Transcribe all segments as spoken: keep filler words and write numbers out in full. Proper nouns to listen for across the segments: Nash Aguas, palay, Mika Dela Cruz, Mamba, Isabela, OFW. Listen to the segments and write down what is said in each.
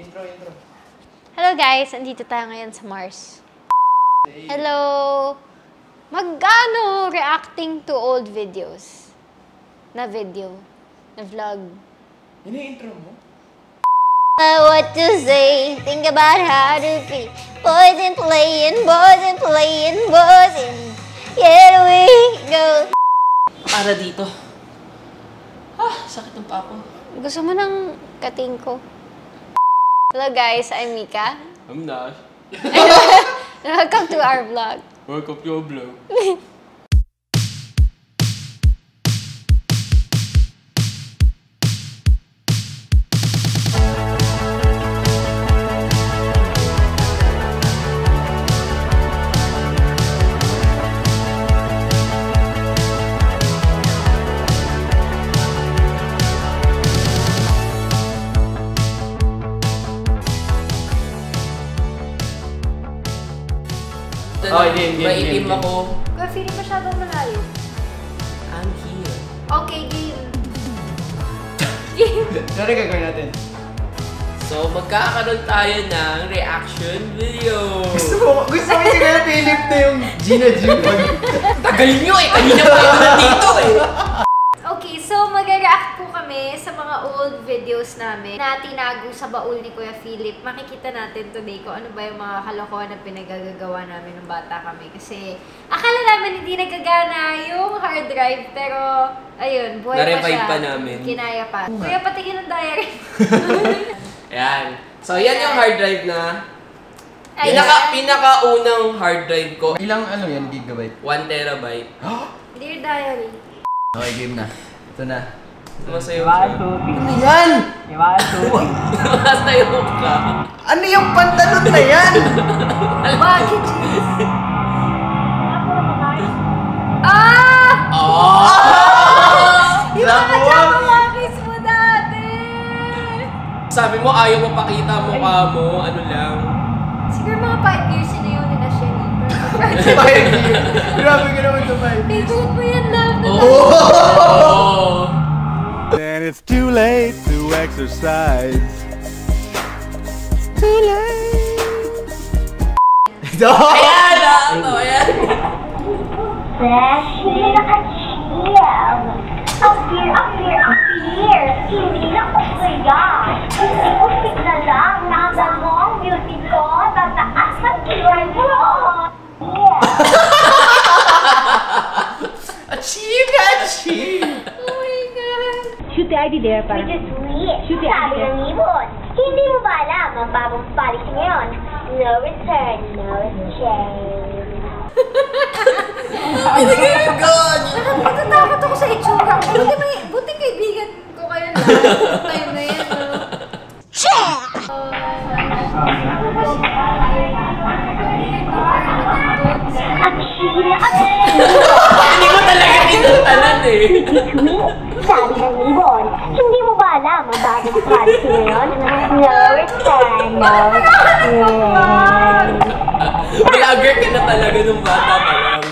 Intro, intro. Hello guys, andito tayo ngayon sa Mars. Hello! Magkano reacting to old videos? Na video? Na vlog? Ini-intro mo? What to say, think about how to be. Boys and playing, boys and playing, boys and... Here we go! Para dito. Ah, sakit ng paa ko. Gusto mo ng kating ko? Hello guys, I'm Mika. I'm Nash. Welcome to our vlog. Welcome to our vlog. Oh, game, game, maitim game, ako. Kuya, feeling masyadong malayo. I'm here. Okay, game. Game. Sorry, gagawin natin. So, magkakaroon tayo ng reaction video. Gusto mo, gusto mo yung Philip na yung Gina June. Tagal nyo eh, kanina pa yung nandito eh. Okay, so mag-react po kami sa mga old videos namin na tinago sa baul ni Kuya Philip. Makikita natin today kung ano ba yung mga kalokohan na pinagagagawa namin ng bata kami. Kasi akala namin hindi nagagana yung hard drive, pero ayun, buhay na pa siya. Pa namin. Kinaya pa. Kuya, patigil ang diary. Ayan. So, yan yung hard drive na. Ayan. Pinaka, pinakaunang hard drive ko. Ilang ano yan, gigabyte? One terabyte. Dear diary. Okay, game na. Ito na. Masayaw siya. Ano yan? Masayaw ka. Ano yung pantalon na yan? Bakit? Ah! Oh! Yung mga jabangapis mo dati! Sabi mo ayaw mapakita ang mukha mo. Ano lang? Siguro mga five years yun na yun na siya. five years? Grabe ka naman sa five years. Pagod mo yan lang. Oh! And it's too late to exercise. Too late. Ayan na! Ito, ayan. Fresh, hindi na ka-chill. Up here, up here, up here. Hindi na ko kaya. Hindi ko sigla lang. Nakagamo ang beauty ko. Tataas na kilay mo. Achieve, achieve. Shoot the I D there, parang. Which is weird. Shoot the I D there. Sabi ng ibon, hindi mo ba alam ang bagong policy ngayon? No return, no change. Hindi kayo yung god! Nakatakot ako sa itsura ko. Buti kaibigan ko kayo na. Time na yan, no? Check! Aksila! Hindi mo talaga kinutalan eh. It's me. Sabi ng ibon, hindi mo ba alam ang bagong policy ngayon? No return, no change. Vlogger ka na talaga nung bata pa lang.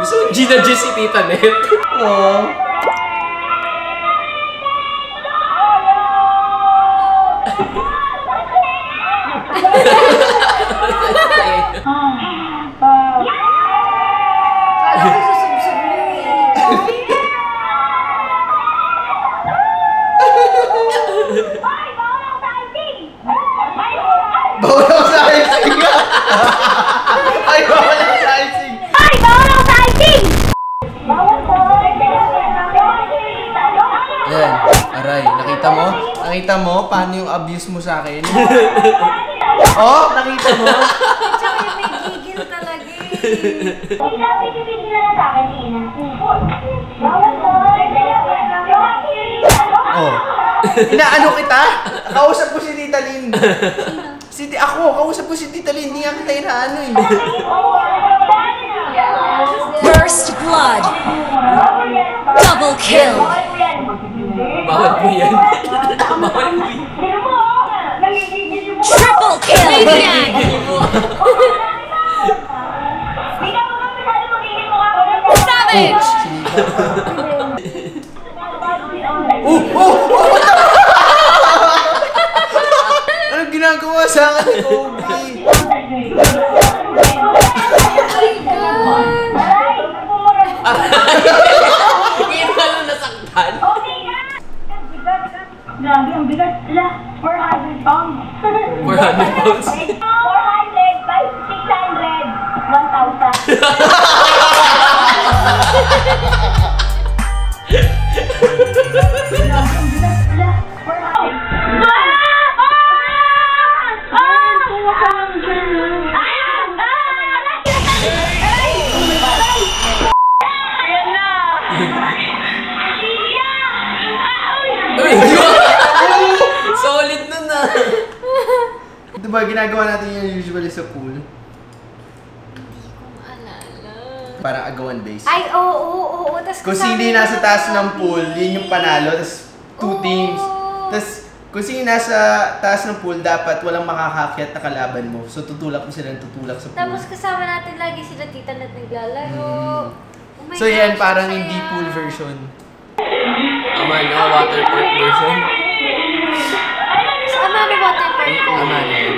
Gusto mo Gina G si Tita Net? Oo. Nakita mo paano yung abuse mo sa akin? Oh, nakita mo? Tsaka yung may gigil talaga eh. Sabi ko bigla na sa akin, Ina. Oh. Inaano kita? Kausap ko si Tita Lynn. Si ako, kausap ko si Tita Lynn. Hindi nga kita inaano eh. First blood. Double kill. Bawal po yan. Bawal po yan. Triple kill! Maniag! Savage! Oh! Oh! Anong ginagawa sa akin ni Kobe? Grabe, ang bigat. Ala, four hundred pounds. four hundred pounds? four hundred by six hundred, one thousand. Grabe, ang bigat. Ala, four hundred. Ah! Ah! four hundred! Ah! Ah! Ayan na! Siya! Uy! Diba, ginagawa natin yun usually sa pool? Hindi ko maalala. Parang agawan base. Ay, oo, oo, oo. Kung sino yung nasa taas ng pool, yun yung panalo. Tapos, two teams. Tapos, kung sino yung nasa taas ng pool, dapat walang makakakyat na kalaban mo. So, tutulak mo silang tutulak sa pool. Tapos, kasama natin lagi sila tita na naglalaro. So, yan, parang hindi pool version. Aman, oh, water park version. Aman, water park. Aman, yan.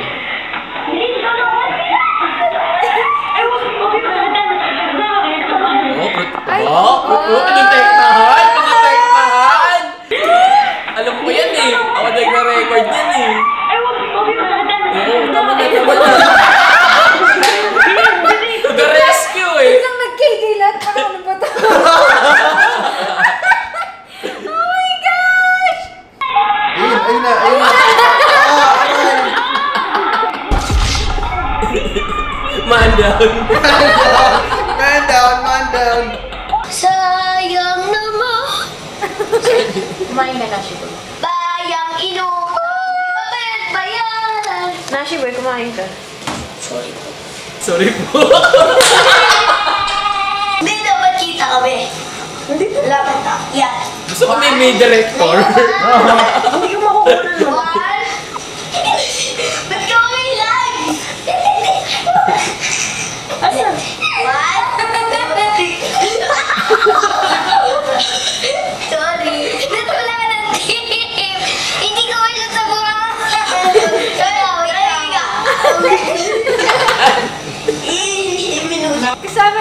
Oh, oh, pinataytahan! Pinataytahan! Alam ko yan eh. Ako nagre-record yan eh. Ay, wag mo pinataytahan. Oo, tama na naman na. To the rescue eh. Biglang nagkikilat. Parang ano ba ito? Oh my gosh! Ayun, ayun na, ayun na. Man down. Man down, man down. Sayang naman. Kumain na, Nashi Boy. Bayang ino. Mabit bayan. Nashi Boy, kumain ka. Sorry po. Sorry po. Hindi dapat kita kami. Hindi po. Lapat ako. Yan. Gusto kami may director. Hindi ko makukunan. One. Ba't ka may lag? Asan? One. Sorry. Dito wala ka ng team. Hindi ko wala sa buha. Sorry, wait ka. Kasama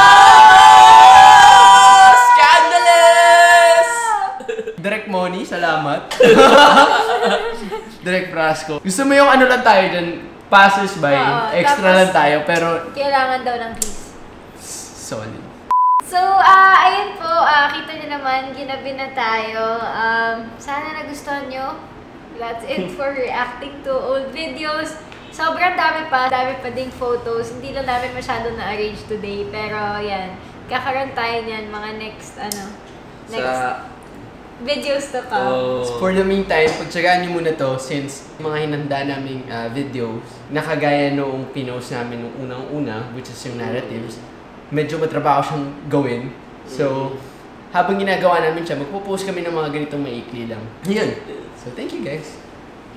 Scandalous! Direct Money, salamat. Direct Frasco. Gusto mo yung ano lang tayo dyan, passes by, oh, extra lang tayo, pero... Kailangan daw ng kiss. Solid. So, uh, ayun po, uh, kita niyo naman, ginabi na tayo. Um, sana nagustuhan nyo. That's it for reacting to old videos. Sobrang dami pa, dami pa ding photos. Hindi lang namin masyado na-arrange today. Pero, yan, kakaroon tayo niyan mga next, ano, next Sa... videos to come. Oh. For the meantime, pagtsagaan nyo muna to since mga hinanda naming uh, videos na kagaya noong pinost namin noong unang-una, which is yung narratives, medyo matrabaho siyang gawin. So, habang ginagawa namin siya, magpo-post kami ng mga ganitong maikli lang. Yan. So, thank you guys.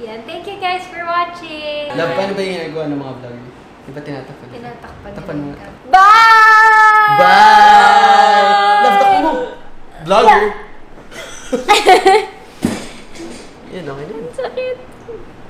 Yan. Thank you guys for watching. Love, paano ba yung ginagawa ng mga vlog? Diba tinatakpan? Tinatakpan. Tapan mo. Bye! Bye! Love, takpan mo! Vlogger! Yan, okay na. Sakit.